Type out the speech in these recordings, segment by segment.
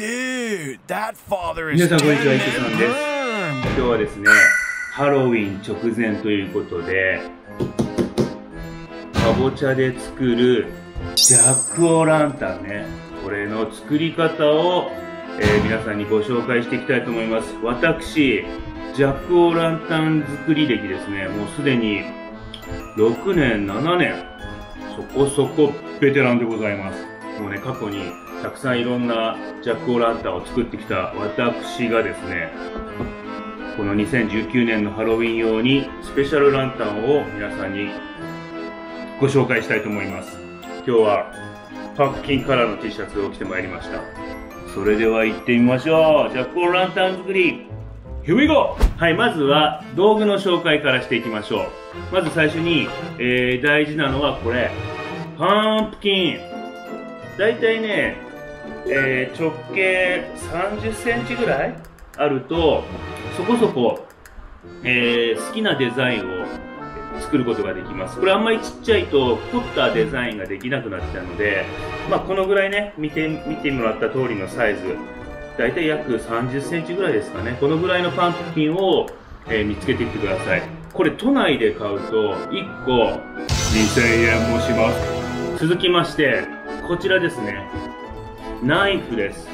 Dude, that father is 皆さんこんにちは、いくさんです。今日はですね、ハロウィン直前ということで、かぼちゃで作るジャック・オ・ランタンね、これの作り方を、皆さんにご紹介していきたいと思います。私、ジャック・オ・ランタン作り歴ですね、もうすでに6年、7年、そこそこベテランでございます。もうね、過去にたくさんいろんなジャック・オ・ランタンを作ってきた私がですね、この2019年のハロウィン用にスペシャルランタンを皆さんにご紹介したいと思います。今日はパッキンカラーの T シャツを着てまいりました。それでは行ってみましょう。ジャック・オ・ランタン作り Here we go! はい、まずは道具の紹介からしていきましょう。まず最初に、大事なのはこれパンプキン。大体ね、直径30センチぐらいあるとそこそこ、好きなデザインを作ることができます。これあんまりちっちゃいと凝ったデザインができなくなっちゃうので、まあ、このぐらいね、見てもらった通りのサイズ、大体約30センチぐらいですかね。このぐらいのパンプキンを、見つけてきてください。これ都内で買うと1個2000円もします。続きましてこちらですね、ナイフです。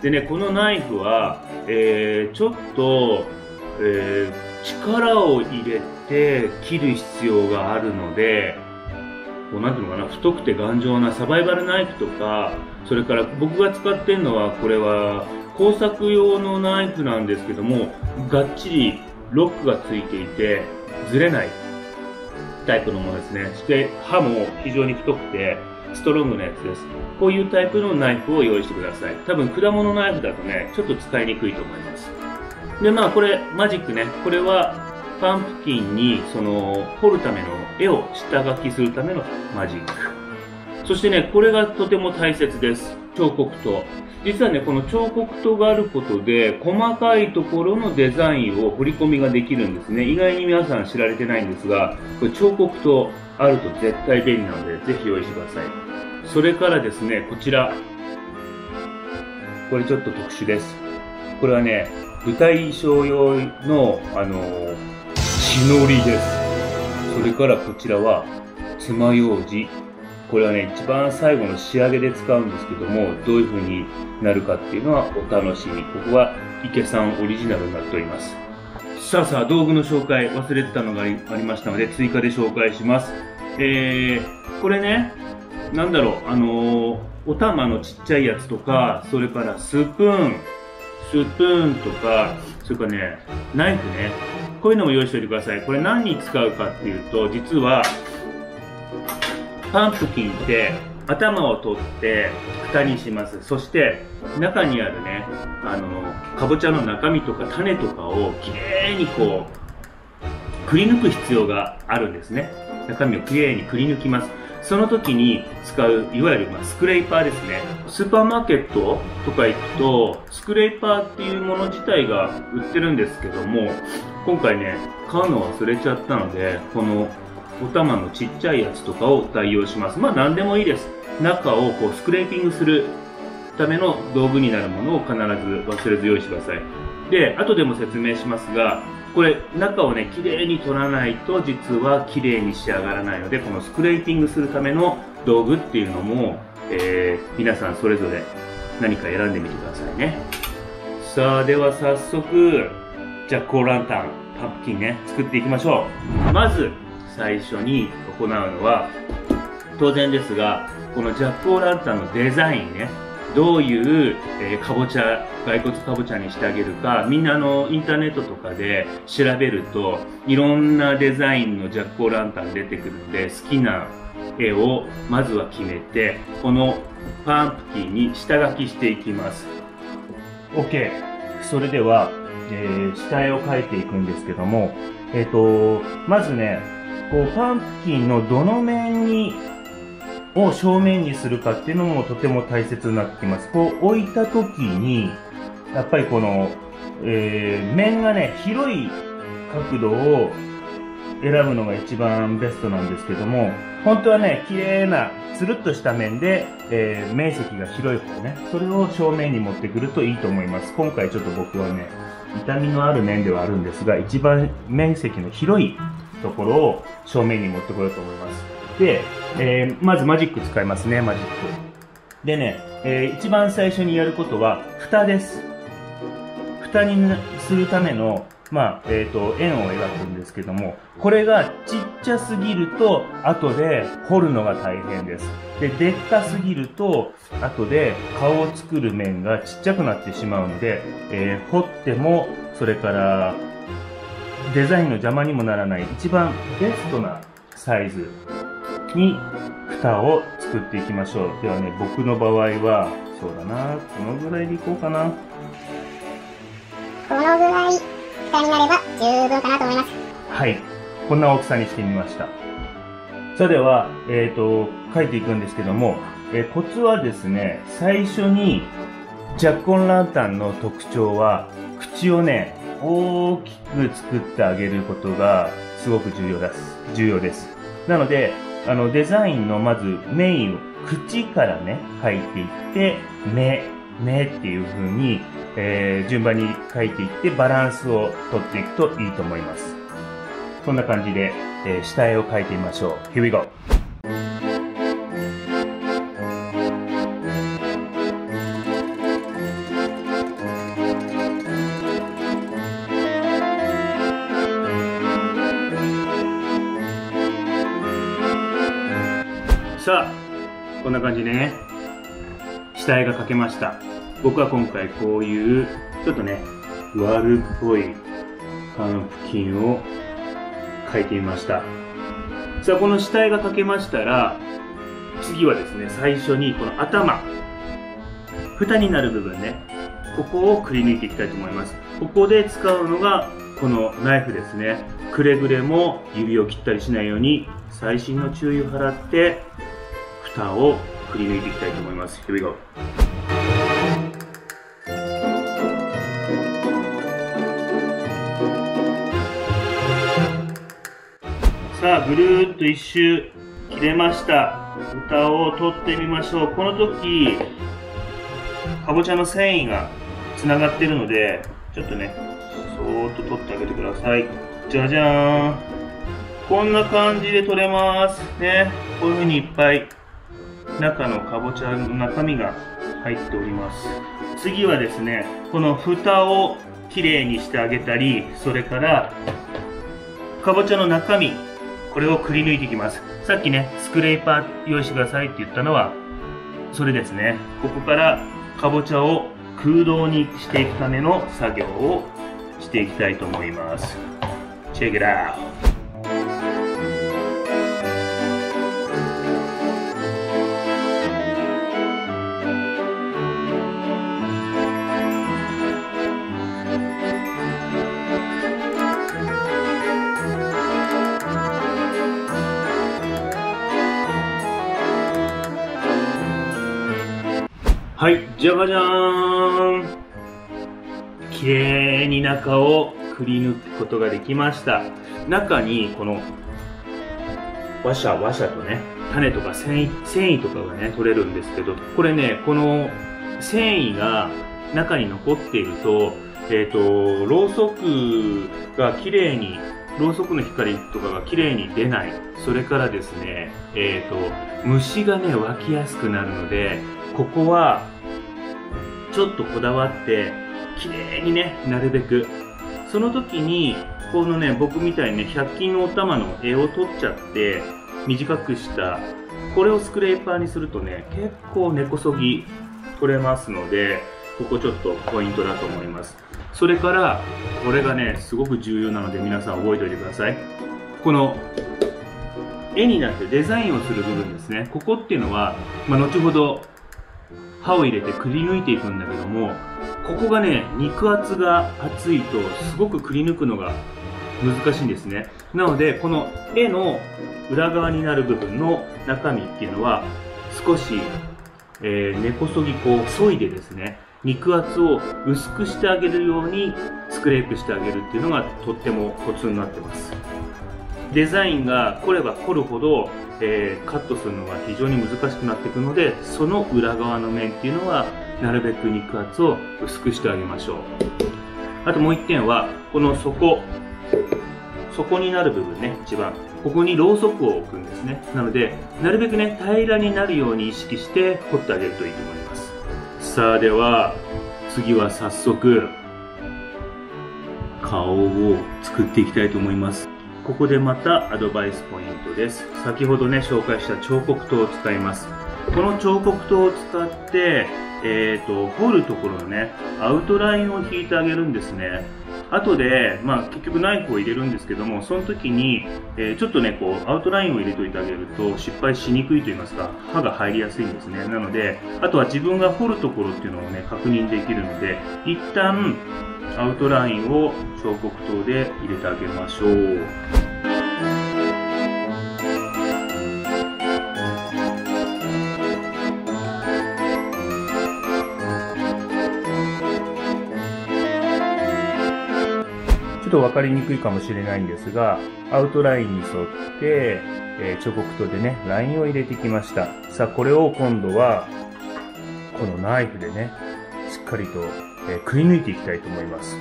でね、このナイフは、ちょっと、力を入れて切る必要があるので、こうなんていうのかな、太くて頑丈なサバイバルナイフとか、それから僕が使ってるのはこれは工作用のナイフなんですけども、がっちりロックがついていてずれないタイプのものですね。そして刃も非常に太くてストロングなやつです。こういうタイプのナイフを用意してください。多分果物ナイフだとね、ちょっと使いにくいと思います。で、まあこれマジックね、これはパンプキンにその彫るための絵を下書きするためのマジック。そしてね、これがとても大切です。彫刻刀。実はね、この彫刻刀があることで細かいところのデザインを彫り込みができるんですね。意外に皆さん知られてないんですが、これ彫刻刀あると絶対便利なので、ぜひ用意してください。それからですね、こちら、これちょっと特殊です。これはね、舞台衣装用の血のりです。それからこちらは爪楊枝。これはね、一番最後の仕上げで使うんですけども、どういう風になるかっていうのはお楽しみ。ここは池さんオリジナルになっております。さあ道具の紹介忘れてたのがありましたので、追加で紹介します。これね、なんだろう、お玉のちっちゃいやつとか、それからスプーンとか、それからね、ナイフね、こういうのも用意しておいてください。これ何に使うかっていうと、実はパンプキンって頭を取って蓋にします。そして中にあるね、かぼちゃの中身とか種とかをきれいにこうくり抜く必要があるんですね。中身をきれいにくり抜きます。その時に使ういわゆるスクレーパーですね。スーパーマーケットとか行くとスクレーパーっていうもの自体が売ってるんですけども、今回ね、買うの忘れちゃったので、このお玉のちっちゃいやつとかを代用します。まあ何でもいいです。中をこうスクレーピングするための道具になるものを必ず忘れず用意してください。で、後でも説明しますが、これ中をね、きれいに取らないと実はきれいに仕上がらないので、このスクレーピングするための道具っていうのも、皆さんそれぞれ何か選んでみてくださいね。さあ、では早速ジャック・オ・ランタンパンプキンね、作っていきましょう。まず最初に行うのは当然ですが、このジャック・オ・ランタンのデザインね、どういう、かぼちゃ、骸骨かぼちゃにしてあげるか、みんなインターネットとかで調べるといろんなデザインのジャック・オ・ランタン出てくるので、好きな絵をまずは決めて、このパンプキンに下書きしていきます。 OK。 それでは、下絵を描いていくんですけども、まずね、こうパンプキンのどの面にを正面にするかっていうのもとても大切になってきます。こう置いた時にやっぱりこの、面がね、広い角度を選ぶのが一番ベストなんですけども、本当はね、綺麗なつるっとした面で、面積が広い方ね、それを正面に持ってくるといいと思います。今回ちょっと僕はね、痛みのある面ではあるんですが、一番面積の広いところを正面に持ってこようと思います。で、まずマジック使いますね、マジック。でね、一番最初にやることは、蓋です。蓋にするための、円を描くんですけども、これがちっちゃすぎると、後で彫るのが大変です。で、でっかすぎると、後で顔を作る面がちっちゃくなってしまうので、彫っても、それから、デザインの邪魔にもならない一番ベストなサイズに蓋を作っていきましょう。ではね、僕の場合は、そうだな、このぐらいでいこうかな。このぐらい蓋になれば十分かなと思います。はい、こんな大きさにしてみました。さあ、では、描いていくんですけども、コツはですね、最初にジャック・オン・ランタンの特徴は口をね、大きく作ってあげることがすごく重要です。なので、デザインのまずメインを口からね、描いていって、目っていう風に、順番に描いていってバランスをとっていくといいと思います。こんな感じで、下絵を描いてみましょう。Here we go! さあ、こんな感じでね、下絵が描けました。僕は今回こういうちょっとね、悪っぽいパンプキンを描いてみました。さあ、この下絵が描けましたら、次はですね、最初にこの頭、蓋になる部分ね、ここをくり抜いていきたいと思います。ここで使うのがこのナイフですね。くれぐれも指を切ったりしないように細心の注意を払って蓋をくり抜いていきたいと思います。Here we go。 さあ、ぐるーっと一周切れました。蓋を取ってみましょう。この時かぼちゃの繊維がつながってるので、ちょっとね、そーっと取ってあげてください。じゃじゃーん、こんな感じで取れますね。こういうふうにいっぱい中のかぼちゃの中身が入っております。次はですね、この蓋をきれいにしてあげたり、それからかぼちゃの中身、これをくり抜いていきます。さっきね、スクレーパー用意してくださいって言ったのはそれですね。ここからかぼちゃを空洞にしていくための作業をしていきたいと思います。チェックだ。はい、じゃがじゃーん、きれいに中をくり抜くことができました。中にこのワシャワシャとね、種とか繊維とかがね、取れるんですけど、これね、この繊維が中に残っていると、ろうそくがきれいに、ろうそくの光とかがきれいに出ない。それからですね、虫がね、湧きやすくなるので、ここはちょっとこだわってきれいにね、なるべく、その時にこのね、僕みたいにね、100均のお玉の柄を取っちゃって短くした、これをスクレーパーにするとね、結構根こそぎ取れますので、ここちょっとポイントだと思います。それからこれがね、すごく重要なので、皆さん覚えておいてください。この絵になってデザインをする部分ですね、ここっていうのは、後ほど刃を入れてくり抜いていくんだけども、ここがね、肉厚が厚いとすごくくり抜くのが難しいんですね。なので、この絵の裏側になる部分の中身っていうのは少し、根こそぎこう削いでですね、肉厚を薄くしてあげるようにスクレープしてあげるっていうのがとってもコツになってます。デザインが凝れば凝るほど、カットするのが非常に難しくなっていくので、その裏側の面っていうのはなるべく肉厚を薄くしてあげましょう。あともう一点はこの底になる部分ね、一番ここにろうそくを置くんですね。なのでなるべくね平らになるように意識して彫ってあげるといいと思います。さあでは次は早速顔を作っていきたいと思います。ここでまたアドバイスポイントです。先ほどね紹介した彫刻刀を使います。この彫刻刀を使って彫るところのねアウトラインを引いてあげるんですね。後で、結局ナイフを入れるんですけども、その時に、ちょっとねこうアウトラインを入れといてあげると失敗しにくいと言いますか、刃が入りやすいんですね。なのであとは自分が彫るところっていうのをね確認できるので、一旦アウトラインを彫刻刀で入れてあげましょう。ちょっと分かりにくいかもしれないんですが、アウトラインに沿って、彫刻刀でねラインを入れてきました。さあこれを今度はこのナイフでねしっかりと、くり抜いていきたいと思います。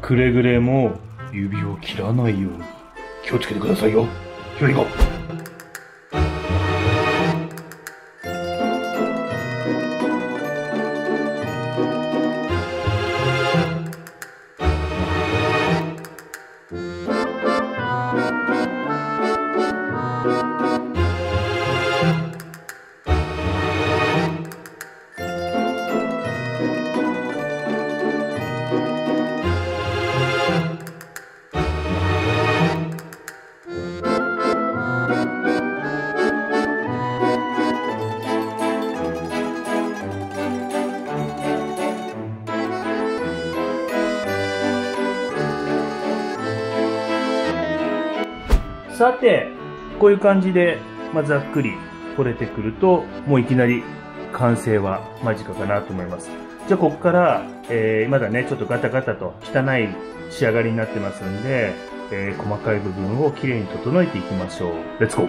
くれぐれも指を切らないように気をつけてくださいよ。よいこう。さてこういう感じで、ざっくり彫れてくるともういきなり完成は間近かなと思います。じゃあここから、まだねちょっとガタガタと汚い仕上がりになってますんで、細かい部分をきれいに整えていきましょう。レッツゴー。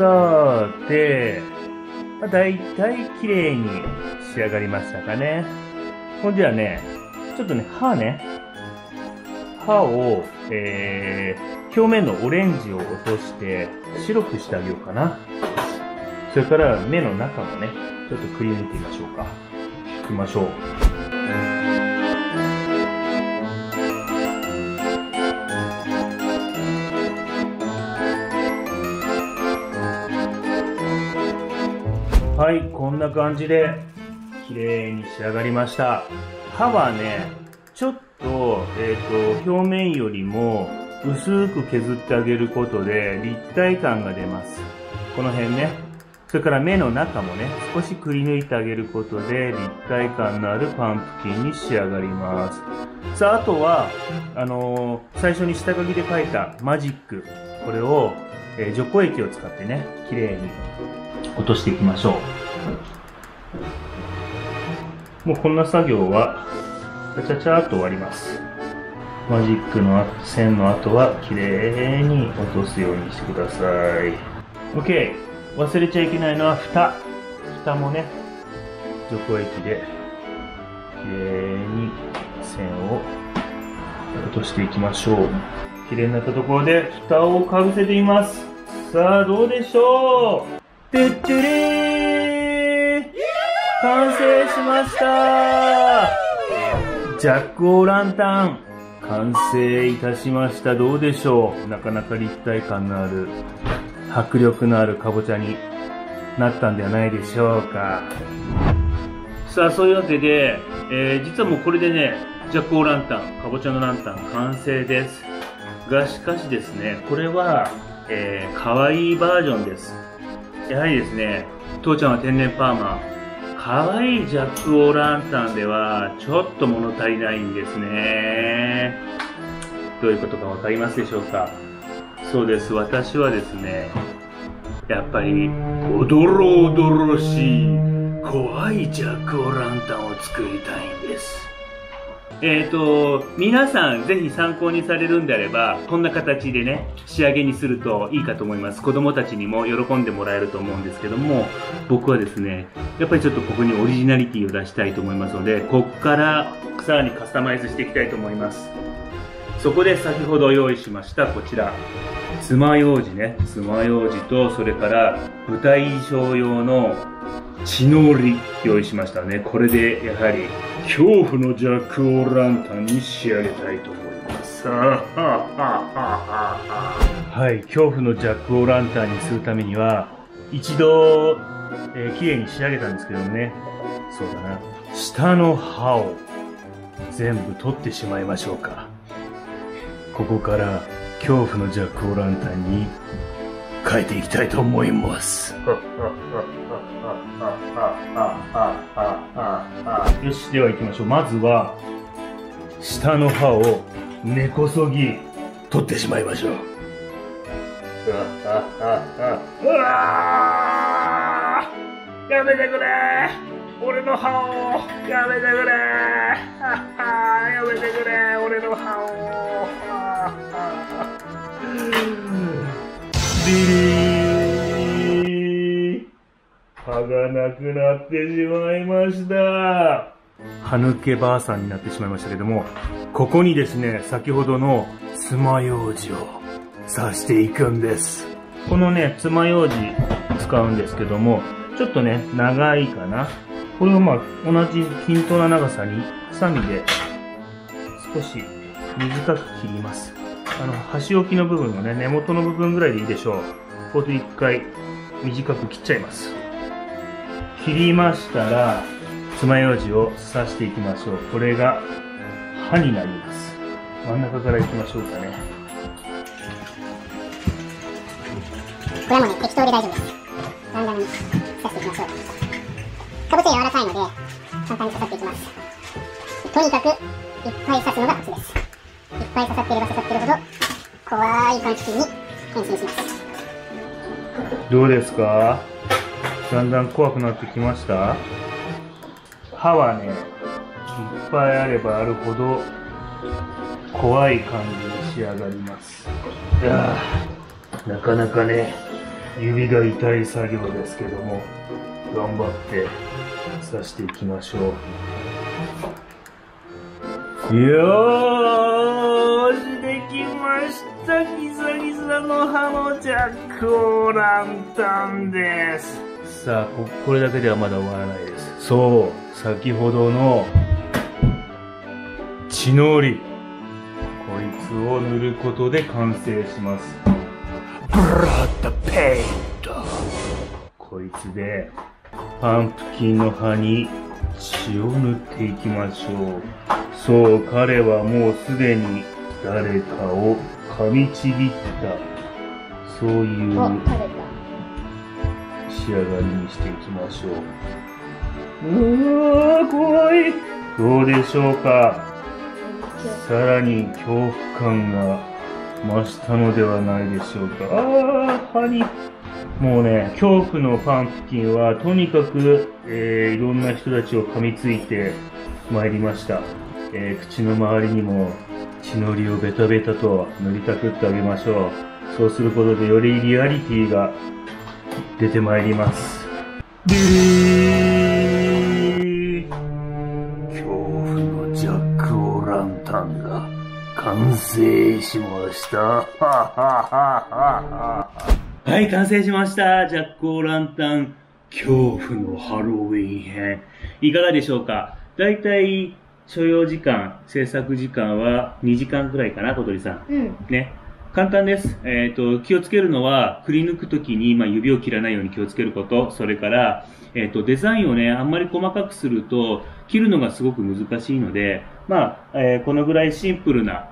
さて、だいたい綺麗に仕上がりましたかね。ほんではね、ちょっとね、刃を、表面のオレンジを落として白くしてあげようかな。それから目の中もね、ちょっとくり抜いてみましょうか。引きましょう。はい、こんな感じで綺麗に仕上がりました。刃はね、ちょっと、表面よりも薄く削ってあげることで立体感が出ます。この辺ね。それから目の中もね、少しくり抜いてあげることで立体感のあるパンプキンに仕上がります。さあ、あとは、最初に下書きで描いたマジック。これを、除光液を使ってね、綺麗に。落としていきましょう。もうこんな作業はチャチャチャっと終わります。マジックの線の後はきれいに落とすようにしてください。 OK。 忘れちゃいけないのは蓋もね除光液できれいに線を落としていきましょう。きれいになったところで蓋をかぶせています。さあどうでしょう。トゥットゥリー、完成しました。ジャック・オー・ランタン完成いたしました。どうでしょう。なかなか立体感のある迫力のあるかぼちゃになったんではないでしょうか。さあ、そういうわけで、実はもうこれでね、ジャックオーランタン、かぼちゃのランタン完成です。が、しかしですね、これは、かわいいバージョンです。やはりですね、父ちゃんは天然パーマ、かわいいジャックオーランタンでは、ちょっと物足りないんですね。どういうことかわかりますでしょうか。そうです、私はですね、やっぱり、おどろおどろしい、怖いジャックオーランタンを作りたいんです。皆さんぜひ参考にされるんであれば、こんな形でね、仕上げにするといいかと思います。子供たちにも喜んでもらえると思うんですけども、僕はですね、やっぱりちょっとここにオリジナリティを出したいと思いますので、こっからさらにカスタマイズしていきたいと思います。そこで先ほど用意しました、こちら。爪楊枝ね、爪楊枝と、それから舞台衣装用の血のり用意しましたね。これでやはり恐怖のジャックオーランタンに仕上げたいと思います。はい、恐怖のジャックオーランタンにするためには一度、きれいに仕上げたんですけどね、そうだな、下の歯を全部取ってしまいましょうか。ここから恐怖のジャックオーランタンに変えていきたいと思います。よし、では行きましょう。まずは下の歯を根こそぎ取ってしまいましょう。やめてくれ、俺の歯をやめてくれ、やめてくれ、俺の歯を。ビリー、歯がなくなってしまいました。歯抜けばあさんになってしまいましたけども、ここにですね、先ほどの爪楊枝を刺していくんです。このね、爪楊枝使うんですけども、ちょっとね、長いかな。これをまあ同じ均等な長さにハサミで少し短く切ります。箸置きの部分のね、根元の部分ぐらいでいいでしょう。ここで一回短く切っちゃいます。切りましたら爪楊枝を刺していきましょう。これが刃になります。真ん中からいきましょうかね。これもね、適当で大丈夫です。ランダムに刺していきましょう。かぼちゃ柔らかいので簡単に刺さっていきます。とにかくいっぱい刺すのがコツです。いっぱい刺さっていれば刺さっているほど怖いパンチキンに変身します。どうですか、だんだん怖くなってきました。歯はね、いっぱいあればあるほど怖い感じに仕上がります。いやー、なかなかね、指が痛い作業ですけども、頑張って刺していきましょう。よーし、できました。ギザギザの歯のジャックオーランタンです。さあ、これだけではまだ終わらないです。そう、先ほどの血のり、こいつを塗ることで完成します。ブラッドペイント、こいつでパンプキンの葉に血を塗っていきましょう。そう、彼はもうすでに誰かを噛みちぎった、そういう仕上がりにしていきましょう。うわー、怖い。どうでしょうか。さらに恐怖感が増したのではないでしょうか。あー、歯に、もうね、恐怖のパンプキンはとにかく、いろんな人たちを噛みついてまいりました。口の周りにも血のりをベタベタと塗りたくってあげましょう。そうすることでよりリアリティが出てまいります。ビリー、恐怖のジャックオーランタンが完成しました。はははは。はい、完成しました。ジャックオーランタン恐怖のハロウィン編。いかがでしょうか。だいたい所要時間、制作時間は2時間くらいかな、小鳥さん。うん。ね。簡単です。気をつけるのは、くり抜くときに、指を切らないように気をつけること、それから、デザインをね、あんまり細かくすると、切るのがすごく難しいので、このぐらいシンプルな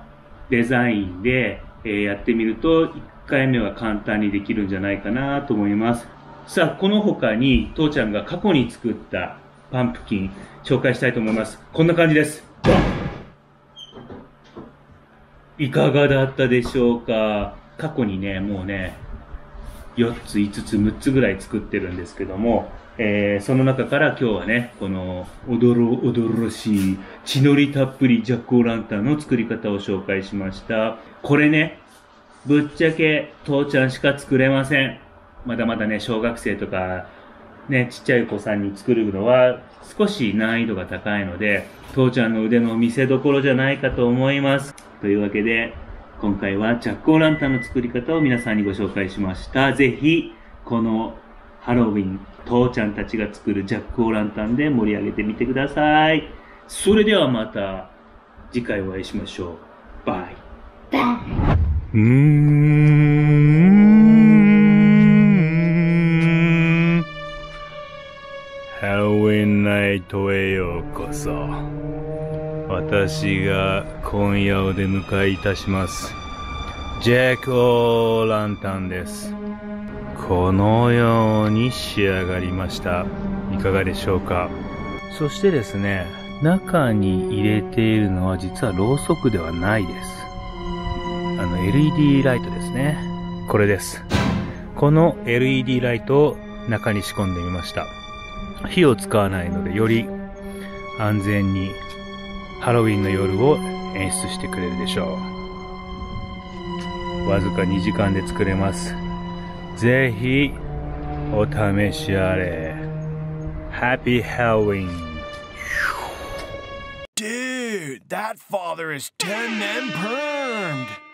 デザインで、やってみると、1回目は簡単にできるんじゃないかなと思います。さあ、この他に、父ちゃんが過去に作ったパンプキン、紹介したいと思います。こんな感じです。いかがだったでしょうか。過去にね、もうね、4つ、5つ、6つぐらい作ってるんですけども、その中から今日はね、この、おどろしい、血のりたっぷりジャックオーランタンの作り方を紹介しました。これね、ぶっちゃけ、父ちゃんしか作れません。まだまだね、小学生とか、ね、ちっちゃい子さんに作るのは少し難易度が高いので、父ちゃんの腕の見せどころじゃないかと思います。というわけで、今回はジャックオーランタンの作り方を皆さんにご紹介しました。ぜひ、このハロウィン、父ちゃんたちが作るジャックオーランタンで盛り上げてみてください。それではまた次回お会いしましょう。バイ。バイ。ハロウィンナイトへようこそ。私が今夜お出迎えいたします。ジャックオーランタンです。このように仕上がりました。いかがでしょうか。そしてですね、中に入れているのは実はろうそくではないです。LED ライトですね。これです。この LED ライトを中に仕込んでみました。火を使わないのでより安全にハロウィンの夜を演出してくれるでしょう。わずか2時間で作れます。ぜひお試しあれ。Happy Halloween! Dude, that father is 10 and permed!